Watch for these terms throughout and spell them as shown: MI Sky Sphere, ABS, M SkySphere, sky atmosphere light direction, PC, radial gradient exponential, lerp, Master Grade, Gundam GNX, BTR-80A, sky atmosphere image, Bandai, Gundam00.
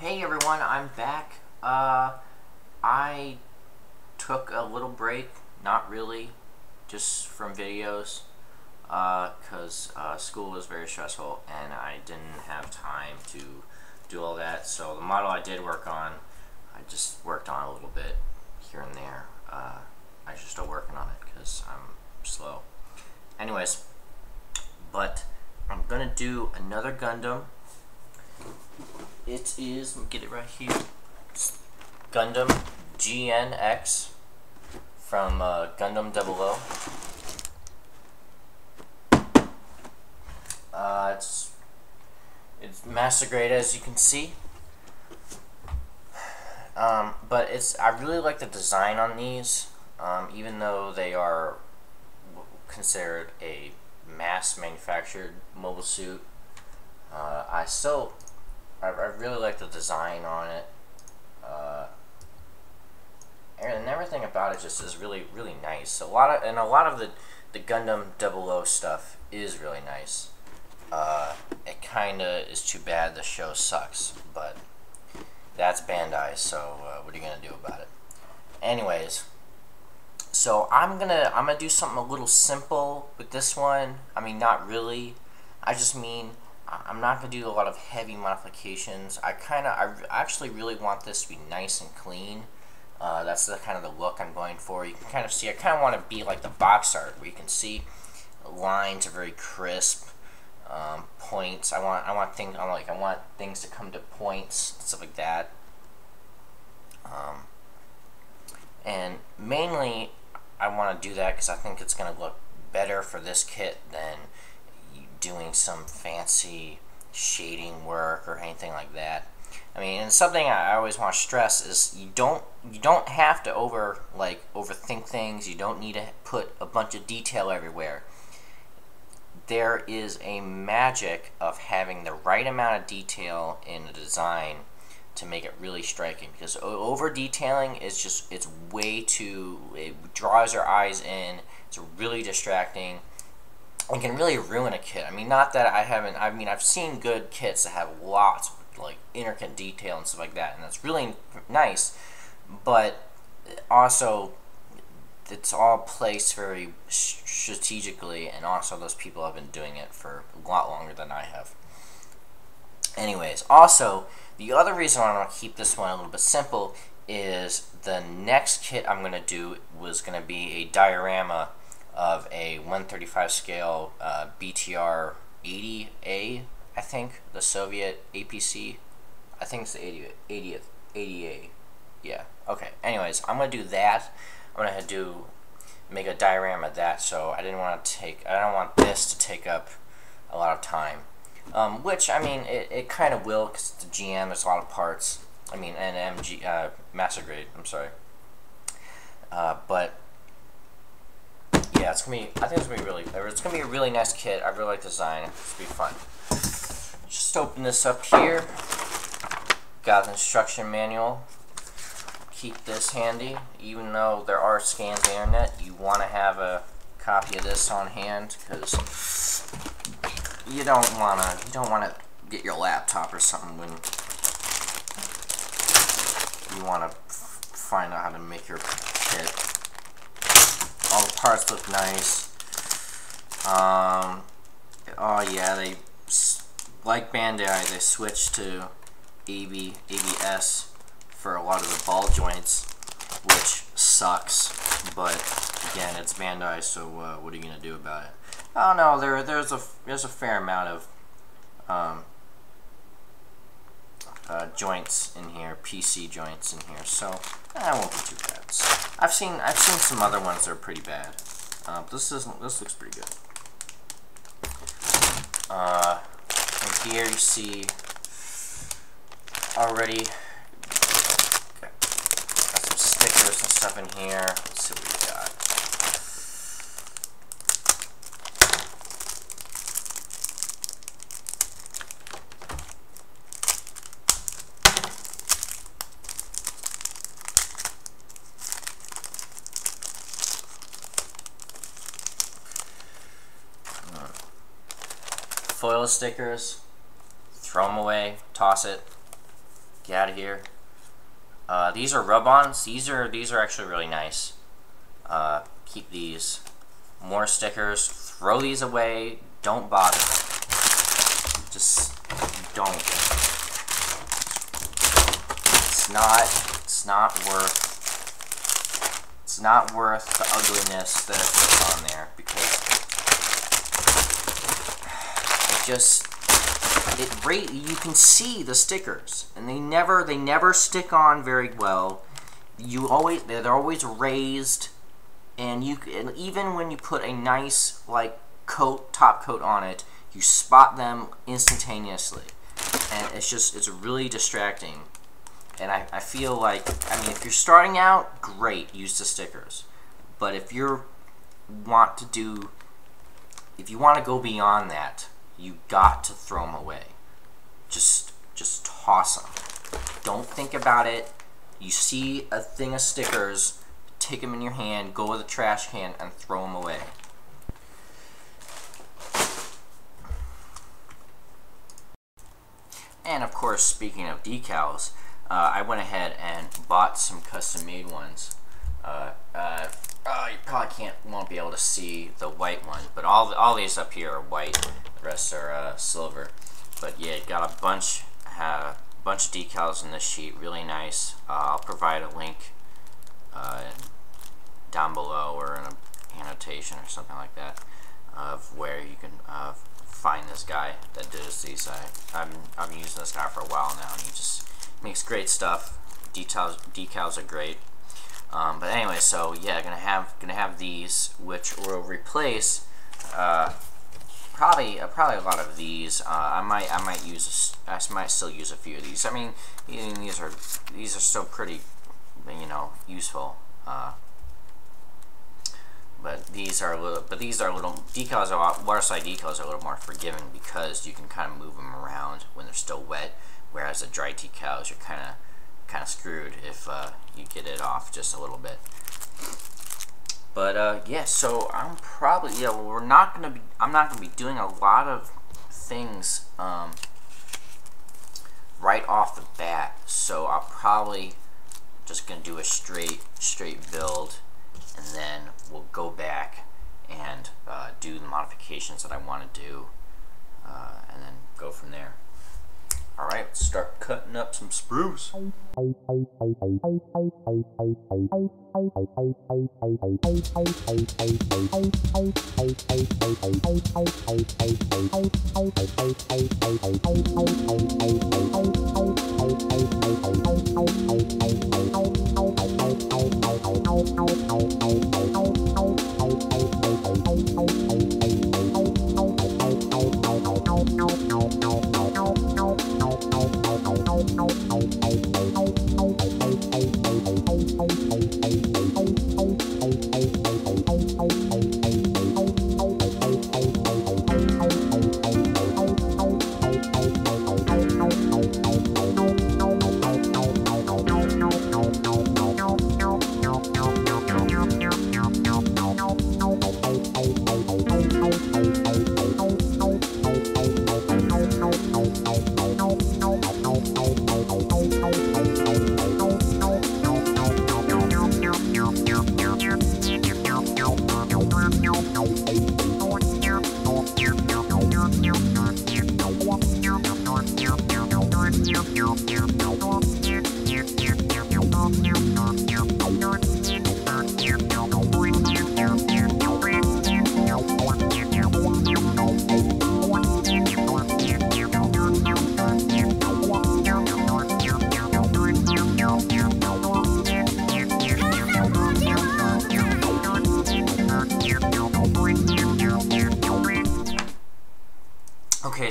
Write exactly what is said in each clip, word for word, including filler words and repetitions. Hey everyone, I'm back. Uh, I took a little break, not really, just from videos, uh, because uh, school was very stressful and I didn't have time to do all that. So the model I did work on, I just worked on a little bit here and there. Uh, I'm actually still working on it because I'm slow. Anyways, but I'm gonna do another Gundam. It is, let me get it right here, Gundam G N X from uh, Gundam double O. Uh, it's, it's Master Grade, as you can see. Um, but it's, I really like the design on these, um, even though they are considered a mass manufactured mobile suit. Uh, I still... I really like the design on it, uh, and everything about it just is really, really nice. A lot of and a lot of the the Gundam double O stuff is really nice. Uh, it kinda is too bad the show sucks, but that's Bandai, so uh, what are you gonna do about it? Anyways, so I'm gonna I'm gonna do something a little simple with this one. I mean, not really. I just mean. I'm not going to do a lot of heavy modifications. I kind of, I actually really want this to be nice and clean. Uh, that's the kind of the look I'm going for. You can kind of see, I kind of want to be like the box art, where you can see lines are very crisp, um, points. I want, I want things, I like, I want things to come to points, stuff like that. Um, and mainly, I want to do that because I think it's going to look better for this kit than doing some fancy shading work or anything like that. I mean, and something I always want to stress is you don't you don't have to over like overthink things. You don't need to put a bunch of detail everywhere. There is a magic of having the right amount of detail in a design to make it really striking, because over detailing is just, it's way too, it draws your eyes in. It's really distracting. It can really ruin a kit. I mean, not that I haven't, I mean, I've seen good kits that have lots of, like, intricate detail and stuff like that, and that's really nice, but also, it's all placed very strategically, and also those people have been doing it for a lot longer than I have. Anyways, also, the other reason why I'm going to keep this one a little bit simple is the next kit I'm going to do was going to be a diorama of a one thirty-five scale uh, B T R eighty A, I think, the Soviet A P C. I think it's the eightieth, eightieth, eighty A. Yeah, okay. Anyways, I'm going to do that. I'm going to do, make a diorama of that, so I didn't want to take, I don't want this to take up a lot of time. Um, which, I mean, it, it kind of will, because it's the G M, there's a lot of parts. I mean, and M G, uh, Master Grade, I'm sorry. Uh, but, yeah, it's gonna be, I think it's gonna be really, it's gonna be a really nice kit. I really like the design. It's gonna be fun. Just open this up here. Got the instruction manual. Keep this handy. Even though there are scans on the internet, you wanna have a copy of this on hand, because you don't wanna, you don't wanna get your laptop or something when you wanna find out how to make your kit. All the parts look nice. Um, oh yeah, they, like Bandai, they switched to A B S for a lot of the ball joints, which sucks. But again, it's Bandai, so uh, what are you gonna do about it? Oh no, there there's a there's a fair amount of um, uh, joints in here, P C joints in here, so that won't be too bad. I've seen I've seen some other ones that are pretty bad. Uh, this isn't. This looks pretty good. Uh, and here you see already got some stickers and stuff in here. Let's see what we got. Foil stickers, throw them away, toss it, Get out of here. Uh, these are rub-ons. These are these are actually really nice. Uh, keep these. More stickers. Throw these away. Don't bother. Just don't. It's not. It's not worth. It's not worth the ugliness that it's on there, because it just. It rate you can see the stickers, and they never they never stick on very well. You always they're, they're always raised, and you and even when you put a nice like coat top coat on it, you spot them instantaneously, and it's just it's really distracting. And I, I feel like I mean if you're starting out, great, use the stickers, but if you're want to do if you want to go beyond that, you got to throw them away. Just, just toss them. Don't think about it. You see a thing of stickers, take them in your hand, go to the trash can, and throw them away. And of course, speaking of decals, uh, I went ahead and bought some custom-made ones. Uh, uh, uh, you probably can't won't be able to see the white one, but all the, all these up here are white. The rest are uh, silver, but yeah, got a bunch, uh, bunch of decals in this sheet. Really nice. Uh, I'll provide a link uh, down below or in an annotation or something like that of where you can uh, find this guy that does these. I, I'm I'm using this guy for a while now, and he just makes great stuff. Details decals are great. Um, but anyway, so yeah, gonna have gonna have these, which will replace. Uh, Probably, uh, probably a lot of these. Uh, I might, I might use, I might still use a few of these. I mean, these are, these are still pretty, you know, useful. Uh, but these are a little, but these are a little decals. Are waterside decals are a little more forgiving because you can kind of move them around when they're still wet. Whereas the dry decals, you're kind of, kind of screwed if uh, you get it off just a little bit. But uh, yeah, so I'm probably yeah. Well, we're not gonna be. I'm not gonna be doing a lot of things um, right off the bat. So I'll probably just gonna do a straight straight build, and then we'll go back and uh, do the modifications that I want to do, uh, and then go from there. Alright, let's start cutting up some spruce.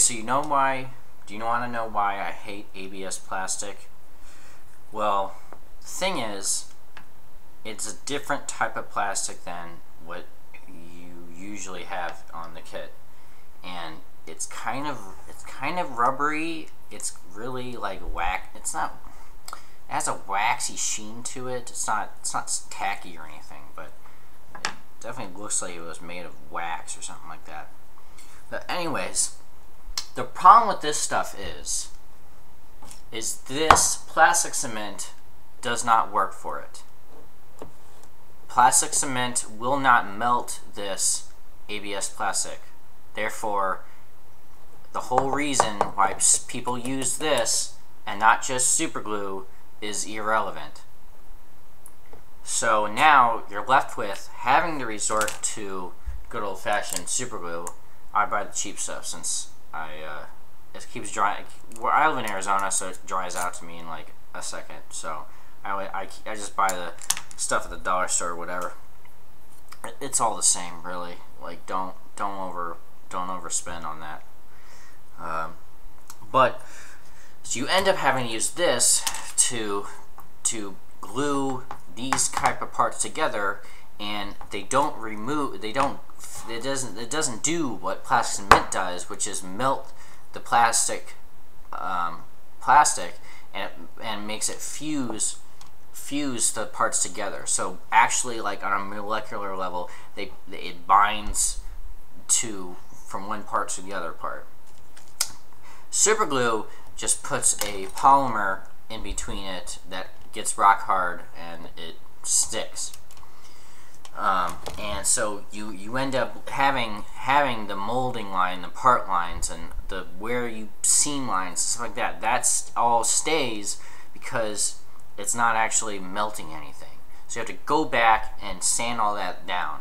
So you know why, do you want to know why I hate A B S plastic? Well, the thing is, it's a different type of plastic than what you usually have on the kit. And it's kind of, it's kind of rubbery, it's really like wax, it's not, it has a waxy sheen to it, it's not, it's not tacky or anything, but it definitely looks like it was made of wax or something like that. But anyways, the problem with this stuff is is this plastic cement does not work for it. Plastic cement will not melt this A B S plastic. Therefore, the whole reason why people use this and not just super glue is irrelevant. So now you're left with having to resort to good old-fashioned super glue. I buy the cheap stuff since I uh, it keeps drying. Well, I live in Arizona, so it dries out to me in like a second. So I, I, I just buy the stuff at the dollar store or whatever. It's all the same, really. Like don't don't over don't overspend on that. Um, but so you end up having to use this to to glue these type of parts together, and they don't remove. They don't. It doesn't. It doesn't do what plastic cement does, which is melt the plastic, um, plastic, and it, and makes it fuse, fuse the parts together. So actually, like on a molecular level, they it binds to from one part to the other part. Super glue just puts a polymer in between it that gets rock hard and it sticks. Um, and so you you end up having having the molding line, the part lines, and the where you seam lines, stuff like that. That's all stays because it's not actually melting anything. So you have to go back and sand all that down.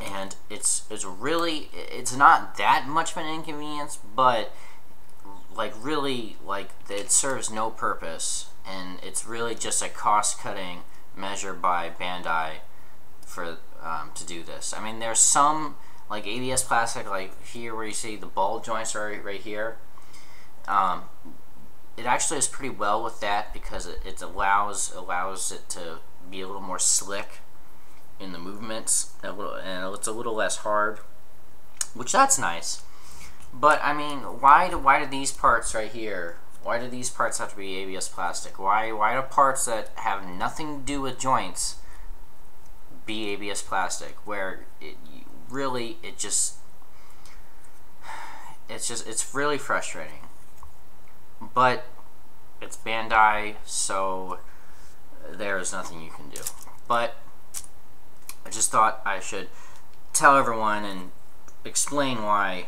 And it's it's really it's not that much of an inconvenience, but like really like it serves no purpose, and it's really just a cost-cutting measure by Bandai for um, to do this. I mean, there's some like A B S plastic, like here where you see the ball joints are right here. Um, it actually is pretty well with that because it, it allows allows it to be a little more slick in the movements, a little, and it's a little less hard, which that's nice. But I mean, why do why do these parts right here? Why do these parts have to be A B S plastic? Why why do parts that have nothing to do with joints be A B S plastic? Where it really it just it's just it's really frustrating. But it's Bandai, so there is nothing you can do. But I just thought I should tell everyone and explain why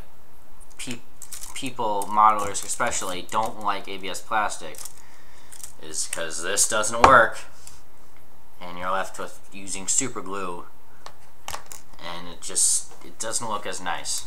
people. People, modelers especially, don't like A B S plastic is because this doesn't work and you're left with using super glue, and it just it doesn't look as nice.